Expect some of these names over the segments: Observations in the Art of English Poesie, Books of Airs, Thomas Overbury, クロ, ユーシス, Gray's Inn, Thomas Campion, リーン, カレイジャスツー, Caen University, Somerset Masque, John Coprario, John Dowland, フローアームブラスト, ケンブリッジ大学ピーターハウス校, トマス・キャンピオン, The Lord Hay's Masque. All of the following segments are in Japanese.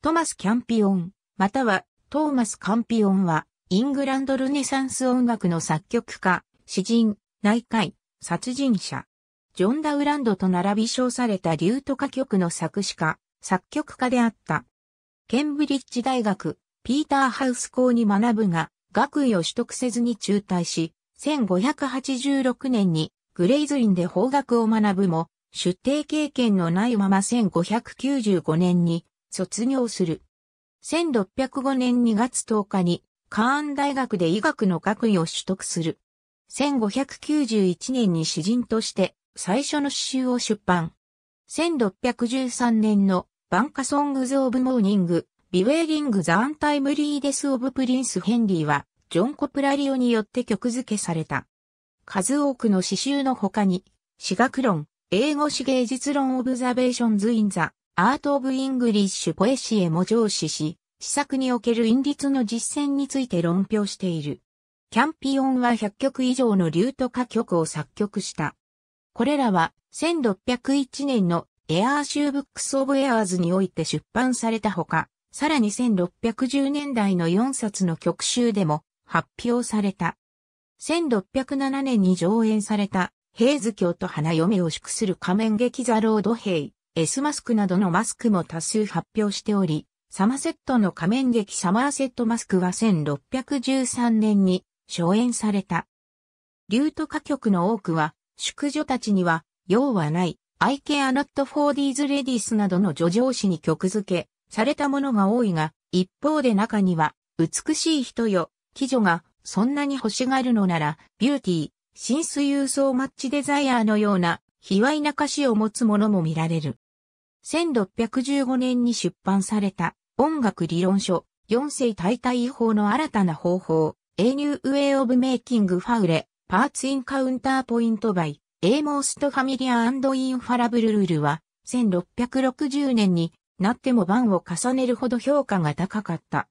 トマス・キャンピオン、またはトーマス・カンピオンは、イングランドルネサンス音楽の作曲家、詩人、内科医、殺人者。ジョン・ダウランドと並び称されたリュート歌曲の作詞家、作曲家であった。ケンブリッジ大学、ピーターハウス校に学ぶが、学位を取得せずに中退し、1586年にグレイズインで法学を学ぶも、出廷経験のないまま1595年に卒業する。1605年2月10日にカーン大学で医学の学位を取得する。1591年に詩人として最初の詩集を出版。1613年のバンカソングズ・オブ・モーニング、ビウェーリング・ザ・アンタイムリー・デス・オブ・プリンス・ヘンリーは、ジョン・コプラリオによって曲付けされた。数多くの詩集の他に、詩学論、英語詩芸術論 Observations in the Art of English Poesie も上梓し、詩作における韻律の実践について論評している。キャンピオンは100曲以上のリュート歌曲を作曲した。これらは1601年のエアー集 Books of Airs において出版されたほか、さらに1610年代の4冊の曲集でも発表された。1607年に上演されたヘイズ卿と花嫁を祝する仮面劇The Lord Hay's Masqueなどのマスクも多数発表しており、サマセットの仮面劇サマーセットマスクは1613年に初演された。リュート歌曲の多くは、淑女たちには用はない、I care not for these ladies などの叙情詩に曲付けされたものが多いが、一方で中には、美しい人よ、貴女がそんなに欲しがるのなら、ビューティー、シンスユーソーマッチデザイアーのような、卑猥な歌詞を持つものも見られる。1615年に出版された、音楽理論書、四性大体法の新たな方法、A New Way of Making Faule, Parts in Counterpoint by, A Most Familiar and Infallible Rule は、1660年になっても版を重ねるほど評価が高かった。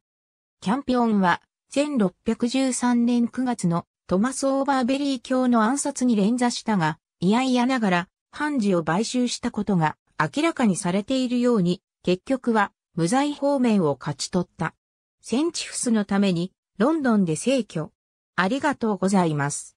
キャンピオンは、1613年9月の、トマス・オーバーベリー卿の暗殺に連座したが、いやいやながら、判事を買収したことが明らかにされているように、結局は無罪放免を勝ち取った。センチフスのために、ロンドンで逝去。ありがとうございます。